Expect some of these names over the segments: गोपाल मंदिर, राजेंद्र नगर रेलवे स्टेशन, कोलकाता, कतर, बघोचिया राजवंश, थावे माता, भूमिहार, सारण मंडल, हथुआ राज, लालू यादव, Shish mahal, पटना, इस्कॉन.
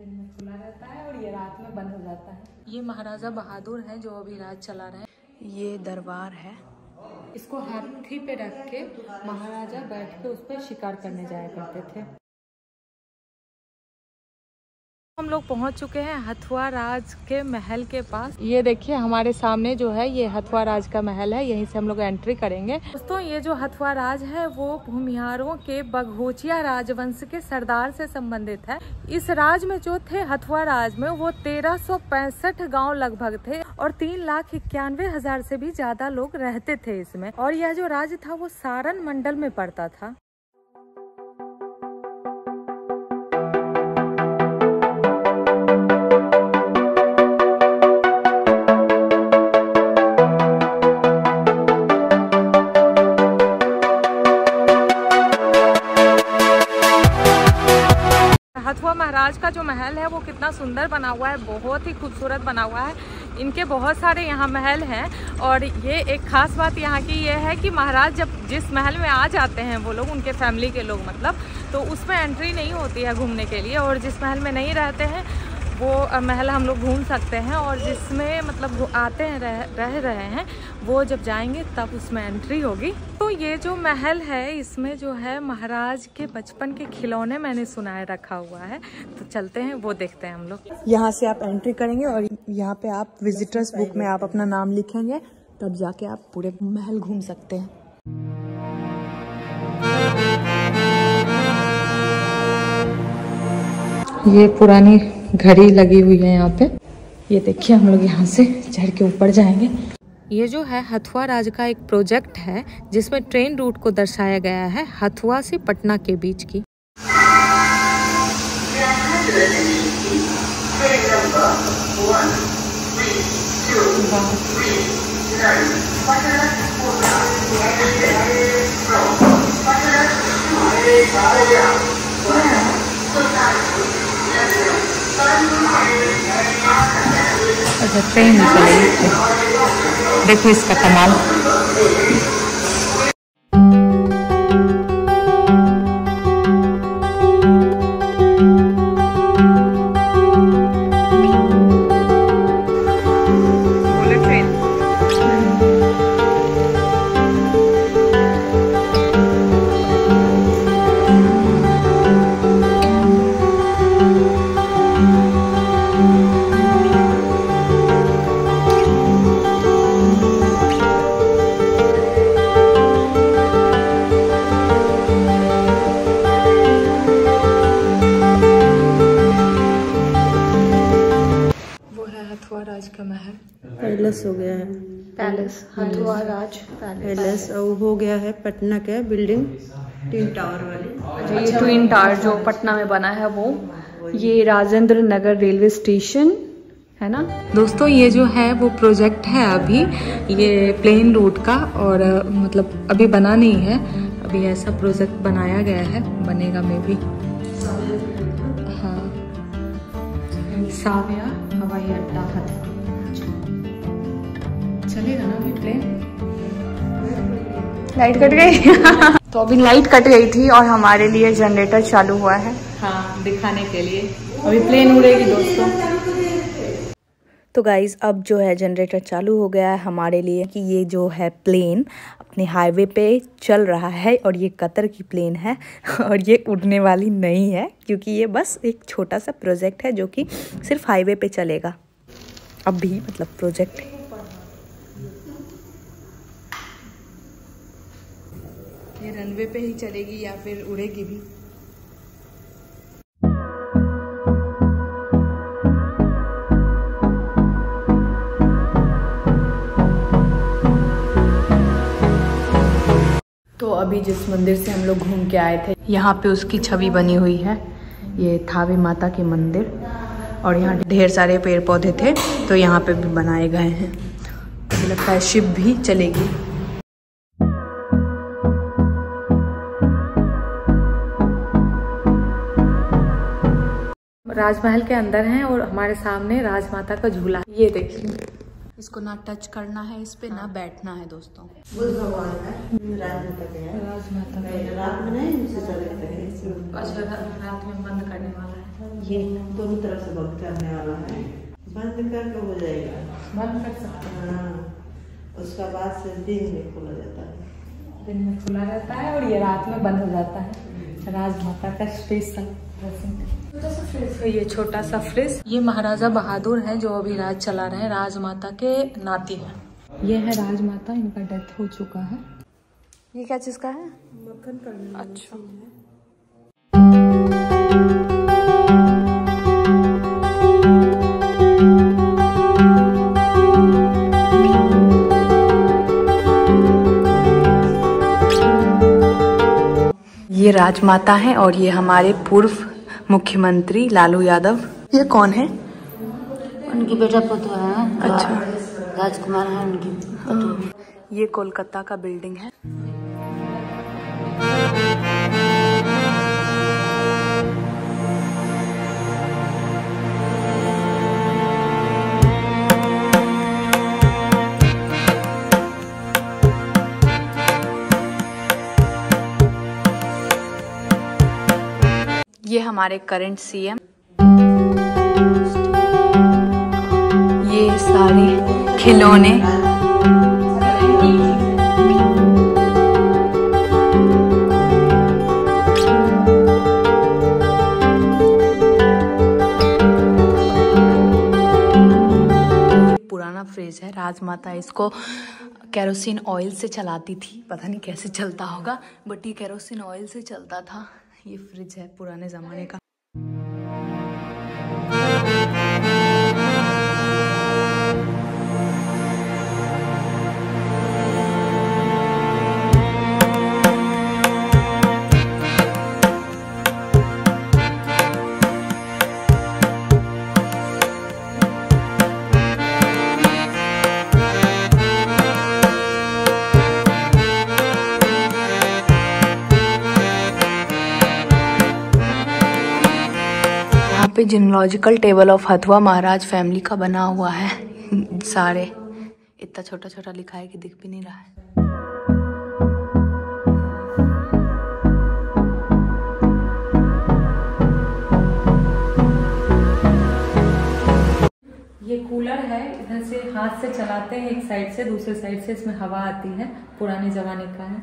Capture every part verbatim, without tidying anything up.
दिन में खुला रहता है और ये रात में बंद हो जाता है। ये महाराजा बहादुर हैं जो अभी राज चला रहे हैं। ये दरबार है, इसको हाथी पे रख के महाराजा बैठ के उस पर शिकार करने जाया करते थे। हम लोग पहुंच चुके हैं हथुआ राज के महल के पास। ये देखिए हमारे सामने जो है ये हथुआ राज का महल है, यहीं से हम लोग एंट्री करेंगे। दोस्तों ये जो हथुआ राज है वो भूमिहारों के बघोचिया राजवंश के सरदार से संबंधित है। इस राज में जो थे हथुआ राज में वो तेरह सौ पैंसठ गाँव लगभग थे और तीन लाख इक्यानवे हजार से भी ज्यादा लोग रहते थे इसमें। और यह जो राज था वो सारण मंडल में पड़ता था। हथुआ महाराज का जो महल है वो कितना सुंदर बना हुआ है, बहुत ही खूबसूरत बना हुआ है। इनके बहुत सारे यहाँ महल हैं और ये एक ख़ास बात यहाँ की ये है कि महाराज जब जिस महल में आ जाते हैं वो लोग, उनके फैमिली के लोग मतलब, तो उसमें एंट्री नहीं होती है घूमने के लिए। और जिस महल में नहीं रहते हैं वो महल हम लोग घूम सकते हैं, और जिसमें मतलब आते हैं रह, रह रहे हैं वो जब जाएंगे तब उसमें एंट्री होगी। तो ये जो महल है इसमें जो है महाराज के बचपन के खिलौने मैंने सुना है रखा हुआ है, तो चलते हैं वो देखते हैं हम लोग। यहाँ से आप एंट्री करेंगे और यहाँ पे आप विजिटर्स बुक में आप अपना नाम लिखेंगे, तब जाके आप पूरे महल घूम सकते हैं। ये पुरानी घड़ी लगी हुई है यहाँ पे, ये देखिए हम लोग यहाँ से चढ़ के ऊपर जाएंगे। ये जो है हथुआ राज का एक प्रोजेक्ट है जिसमें ट्रेन रूट को दर्शाया गया है हथुआ से पटना के बीच की। अच्छा ट्रेन निकल, देखो इसका कमाल। पैलेस हो गया है, पैलेस हथुआ राज पैलेस हो गया है पटना के बिल्डिंग ट्विन टावर वाली। ये ट्विन टावर जो पटना में बना है वो, ये राजेंद्र नगर रेलवे स्टेशन है ना। दोस्तों ये जो है वो प्रोजेक्ट है अभी, ये प्लेन रूट का, और मतलब अभी बना नहीं है, अभी ऐसा प्रोजेक्ट बनाया गया है, बनेगा मे भी। हाँ साविया हवाई अड्डा है, चलेगा ना अभी प्लेन। लाइट कट गई तो अभी लाइट कट गई थी और हमारे लिए जनरेटर चालू हुआ है, हाँ दिखाने के लिए। अभी प्लेन उड़ेगी दोस्तों। तो गाइज अब जो है जनरेटर चालू हो गया है हमारे लिए कि ये जो है प्लेन अपने हाईवे पे चल रहा है, और ये कतर की प्लेन है और ये उड़ने वाली नहीं है क्योंकि ये बस एक छोटा सा प्रोजेक्ट है जो कि सिर्फ हाईवे पे चलेगा अभी, मतलब प्रोजेक्ट। ये रनवे पे ही चलेगी या फिर उड़ेगी भी। तो अभी जिस मंदिर से हम लोग घूम के आए थे यहाँ पे उसकी छवि बनी हुई है, ये थावे माता के मंदिर, और यहाँ ढेर सारे पेड़ पौधे थे तो यहाँ पे भी बनाए गए हैं। मुझे लगता है शिप भी चलेगी। राजमहल के अंदर हैं और हमारे सामने राजमाता का झूला, ये देखिए। इसको ना टच करना है, इस पे ना बैठना है दोस्तों। राजमाता रात में बंद करने वाला है ये दोनों तरफ से बंद करने वाला है, बंद करके हो जाएगा, बंद कर सकते हैं। हाँ, उसका बाद से दिन में खुला जाता है, दिन में खुला रहता है और ये रात में बंद हो जाता है। राज माता का स्पेशल तो ये छोटा सा फ्रिज। ये महाराजा बहादुर हैं जो अभी राज चला रहे हैं, राज माता के नाती हैं। ये है राज माता, इनका डेथ हो चुका है। ये क्या चीज का है? मक्खन करने। अच्छा, ये राजमाता हैं और ये हमारे पूर्व मुख्यमंत्री लालू यादव। ये कौन है? उनकी बेटा पुत्र है। अच्छा, राजकुमार है उनकी। ये कोलकाता का बिल्डिंग है। ये हमारे करंट सीएम। ये सारे खिलौने। पुराना फ्रिज है, राजमाता इसको केरोसिन ऑयल से चलाती थी, पता नहीं कैसे चलता होगा, बट ये केरोसिन ऑयल से चलता था। ये फ्रिज है पुराने जमाने का। Genealogical table of Hathua Maharaj family का बना हुआ है। सारे इतना छोटा छोटा लिखा है कि दिख भी नहीं रहा है। ये कूलर है, इधर से हाथ से चलाते हैं, एक साइड से दूसरे साइड से इसमें हवा आती है। पुराने जमाने का है,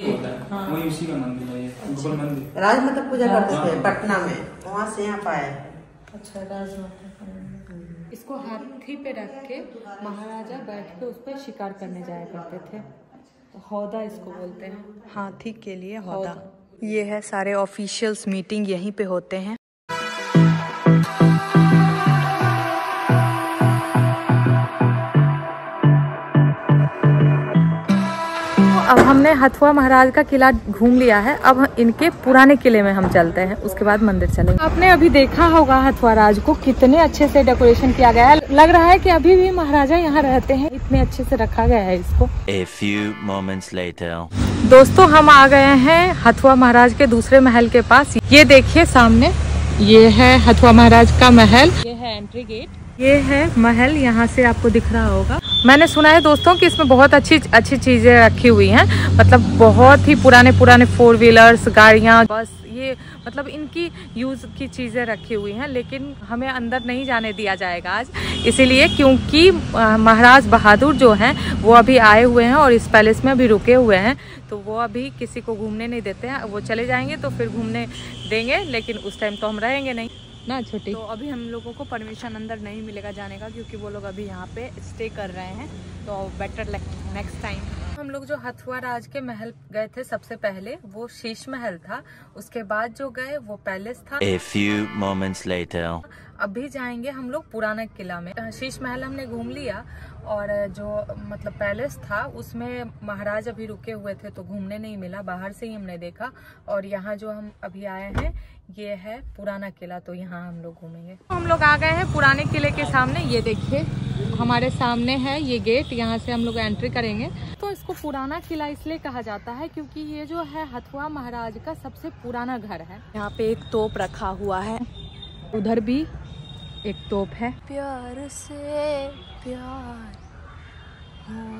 उसी का मंदिर है। गोपाल मंदिर राज माता पूजा करते थे पटना में, वहाँ से यहाँ पाए। अच्छा, राज माता इसको हाथी पे रख के महाराजा बैठ के उस पर शिकार करने जाया करते थे। हौदा इसको बोलते हैं, हाथी के लिए हौदा। ये है सारे ऑफिशियल्स मीटिंग यहीं पे होते हैं। अब हमने हथुआ महाराज का किला घूम लिया है, अब इनके पुराने किले में हम चलते हैं, उसके बाद मंदिर चलेंगे। आपने अभी देखा होगा हथुआ राज को कितने अच्छे से डेकोरेशन किया गया है, लग रहा है कि अभी भी महाराजा यहाँ रहते हैं, इतने अच्छे से रखा गया है इसको। A few moments later. दोस्तों, हम आ गए हैं हथुआ महाराज के दूसरे महल के पास। ये देखिए सामने, ये है हथुआ महाराज का महल, ये है एंट्री गेट। ये है महल, यहाँ से आपको दिख रहा होगा। मैंने सुना है दोस्तों कि इसमें बहुत अच्छी अच्छी चीजें रखी हुई हैं, मतलब बहुत ही पुराने पुराने फोर व्हीलर्स, गाड़ियाँ, बस, ये मतलब इनकी यूज की चीजें रखी हुई हैं। लेकिन हमें अंदर नहीं जाने दिया जाएगा आज, इसीलिए क्योंकि महाराज बहादुर जो हैं वो अभी आए हुए हैं और इस पैलेस में अभी रुके हुए हैं, तो वो अभी किसी को घूमने नहीं देते हैं। वो चले जाएंगे तो फिर घूमने देंगे, लेकिन उस टाइम तो हम रहेंगे नहीं ना छोटी, तो अभी हम लोगों को परमिशन अंदर नहीं मिलेगा जाने का, क्योंकि वो लोग अभी यहाँ पे स्टे कर रहे हैं। तो बेटर लक नेक्स्ट टाइम। हम लोग जो हथुआ राज के महल गए थे सबसे पहले, वो शीश महल था, उसके बाद जो गए वो पैलेस था। A few moments later. अभी जाएंगे हम लोग पुराना किला में। शीश महल हमने घूम लिया और जो मतलब पैलेस था उसमें महाराज अभी रुके हुए थे तो घूमने नहीं मिला, बाहर से ही हमने देखा। और यहाँ जो हम अभी आए हैं ये है पुराना किला, तो यहाँ हम लोग घूमेंगे। हम लोग आ गए हैं पुराने किले के सामने। ये देखिए हमारे सामने है ये गेट, यहाँ से हम लोग एंट्री करेंगे। तो इसको पुराना किला इसलिए कहा जाता है क्योंकि ये जो है हथुआ महाराज का सबसे पुराना घर है। यहाँ पे एक तोप रखा हुआ है, उधर भी एक तोप है। प्यार से प्यार।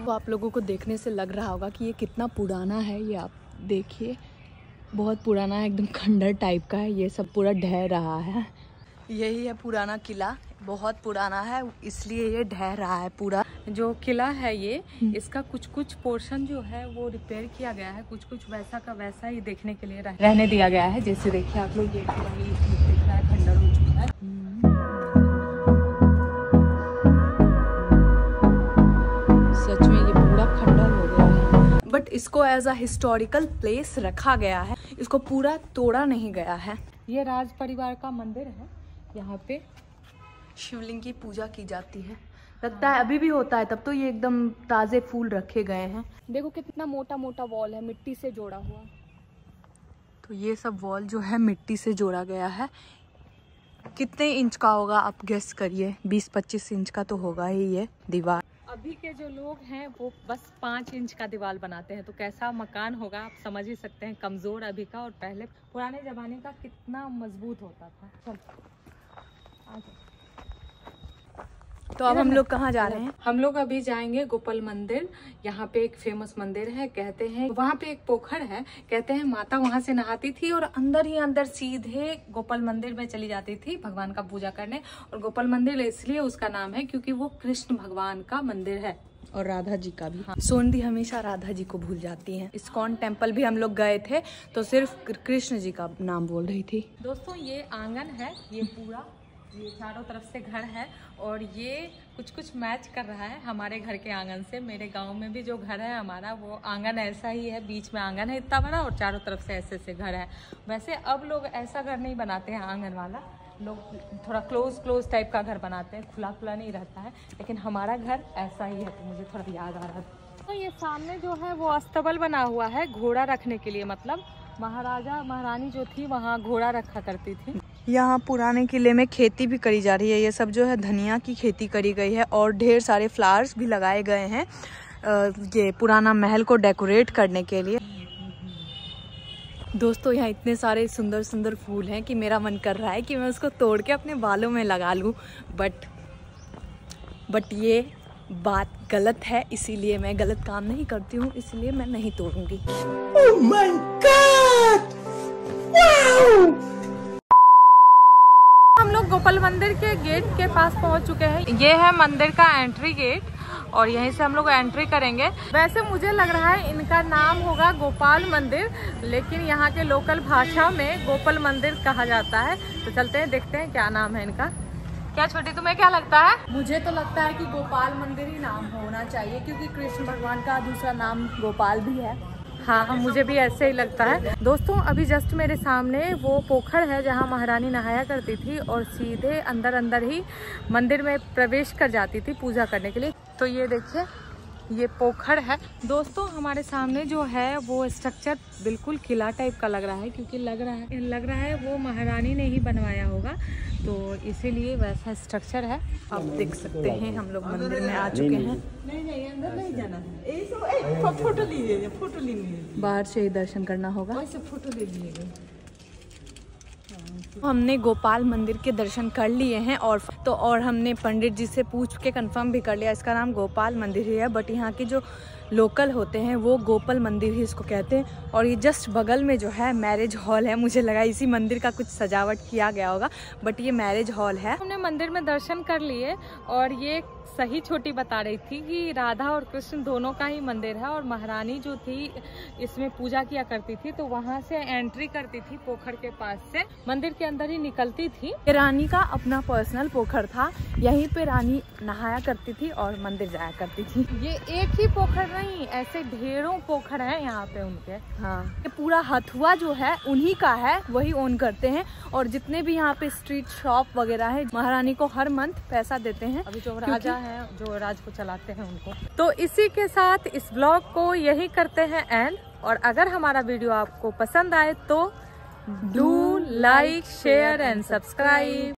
तो आप लोगों को देखने से लग रहा होगा कि ये कितना पुराना है, ये आप देखिए बहुत पुराना है, एकदम खंडर टाइप का है। ये सब पूरा ढह रहा है। यही है पुराना किला, बहुत पुराना है इसलिए ये ढह रहा है। पूरा जो किला है ये, इसका कुछ कुछ पोर्शन जो है वो रिपेयर किया गया है, कुछ कुछ वैसा का वैसा ही देखने के लिए रहने दिया गया है। जैसे देखिए आप लोग, ये दिख रहा है खंडर हो चुका है। सच में ये पूरा खंडर हो गया है, बट इसको एज अ हिस्टोरिकल प्लेस रखा गया है, इसको पूरा तोड़ा नहीं गया है। ये राज परिवार का मंदिर है, यहाँ पे शिवलिंग की पूजा की जाती है। लगता है अभी भी होता है, तब तो ये एकदम ताजे फूल रखे गए हैं। देखो कितना मोटा मोटा वॉल है, मिट्टी से जोड़ा हुआ। तो ये सब वॉल जो है मिट्टी से जोड़ा गया है। कितने इंच का होगा आप गेस करिए? बीस पच्चीस इंच का तो होगा ही ये दीवार। अभी के जो लोग हैं वो बस पाँच इंच का दीवार बनाते हैं, तो कैसा मकान होगा आप समझ ही सकते हैं। कमजोर अभी का और पहले पुराने जमाने का कितना मजबूत होता था। चलो, तो अब हम लोग कहाँ जा रहे हैं? हम लोग अभी जाएंगे गोपाल मंदिर। यहाँ पे एक फेमस मंदिर है, कहते हैं वहाँ पे एक पोखर है, कहते हैं माता वहाँ से नहाती थी और अंदर ही अंदर सीधे गोपाल मंदिर में चली जाती थी भगवान का पूजा करने। और गोपाल मंदिर इसलिए उसका नाम है क्योंकि वो कृष्ण भगवान का मंदिर है और राधा जी का भी। हाँ। सोनदी हमेशा राधा जी को भूल जाती है। इस्कॉन टेम्पल भी हम लोग गए थे तो सिर्फ कृष्ण जी का नाम बोल रही थी। दोस्तों ये आंगन है, ये पूरा, ये चारों तरफ से घर है और ये कुछ कुछ मैच कर रहा है हमारे घर के आंगन से। मेरे गांव में भी जो घर है हमारा, वो आंगन ऐसा ही है, बीच में आंगन है इतना बड़ा और चारों तरफ से ऐसे ऐसे घर है। वैसे अब लोग ऐसा घर नहीं बनाते हैं आंगन वाला, लोग थोड़ा क्लोज क्लोज टाइप का घर बनाते हैं, खुला खुला नहीं रहता है, लेकिन हमारा घर ऐसा ही है। तो मुझे थोड़ा याद आ रहा था। तो ये सामने जो है वो अस्तबल बना हुआ है घोड़ा रखने के लिए, मतलब महाराजा महारानी जो थी वहाँ घोड़ा रखा करती थी। यहाँ पुराने किले में खेती भी करी जा रही है। ये सब जो है धनिया की खेती करी गई है और ढेर सारे फ्लावर्स भी लगाए गए हैं ये पुराना महल को डेकोरेट करने के लिए। दोस्तों यहाँ इतने सारे सुंदर सुंदर फूल हैं कि मेरा मन कर रहा है कि मैं उसको तोड़ के अपने बालों में लगा लूँ, बट बट ये बात गलत है, इसीलिए मैं गलत काम नहीं करती हूँ, इसलिए मैं नहीं तोड़ूँगी। Oh my God! Wow! हम लोग गोपाल मंदिर के गेट के पास पहुंच चुके हैं। ये है मंदिर का एंट्री गेट और यहीं से हम लोग एंट्री करेंगे। वैसे मुझे लग रहा है इनका नाम होगा गोपाल मंदिर, लेकिन यहाँ के लोकल भाषा में गोपाल मंदिर कहा जाता है। तो चलते हैं, देखते हैं क्या नाम है इनका। क्या छोटी, तुम्हें क्या लगता है? मुझे तो लगता है कि गोपाल मंदिर ही नाम होना चाहिए, क्योंकि कृष्ण भगवान का दूसरा नाम गोपाल भी है। हाँ, मुझे भी ऐसे ही लगता है। दोस्तों अभी जस्ट मेरे सामने वो पोखर है जहाँ महारानी नहाया करती थी और सीधे अंदर अंदर ही मंदिर में प्रवेश कर जाती थी पूजा करने के लिए। तो ये देखिए, ये पोखर है। दोस्तों हमारे सामने जो है वो स्ट्रक्चर बिल्कुल किला टाइप का लग रहा है, क्योंकि लग रहा है लग रहा है वो महारानी ने ही बनवाया होगा, तो इसीलिए वैसा स्ट्रक्चर है। आप देख सकते हैं हम लोग मंदिर में आ चुके हैं। नहीं नहीं, अंदर नहीं जाना है, फोटो लीजिए, फोटो लीजिए, बाहर से ही दर्शन करना होगा, फोटो ले लीजिएगा। हमने गोपाल मंदिर के दर्शन कर लिए हैं और तो और हमने पंडित जी से पूछ के कंफर्म भी कर लिया इसका नाम गोपाल मंदिर ही है, बट यहाँ के जो लोकल होते हैं वो गोपाल मंदिर ही इसको कहते हैं। और ये जस्ट बगल में जो है मैरिज हॉल है, मुझे लगा इसी मंदिर का कुछ सजावट किया गया होगा, बट ये मैरिज हॉल है। हमने मंदिर में दर्शन कर लिए और ये सही छोटी बता रही थी कि राधा और कृष्ण दोनों का ही मंदिर है और महारानी जो थी इसमें पूजा किया करती थी, तो वहाँ से एंट्री करती थी पोखर के पास से, मंदिर के अंदर ही निकलती थी। रानी का अपना पर्सनल पोखर था, यहीं पे रानी नहाया करती थी और मंदिर जाया करती थी। ये एक ही पोखर नहीं, ऐसे ढेरों पोखर है यहाँ पे उनके। हाँ, ये पूरा हथुआ जो है उन्हीं का है, वही ओन करते हैं और जितने भी यहाँ पे स्ट्रीट शॉप वगैरह है महारानी को हर मंथ पैसा देते हैं, अभी जो राजा है जो राज को चलाते हैं उनको। तो इसी के साथ इस ब्लॉग को यही करते हैं एंड। और अगर हमारा वीडियो आपको पसंद आए तो Do like, share and subscribe.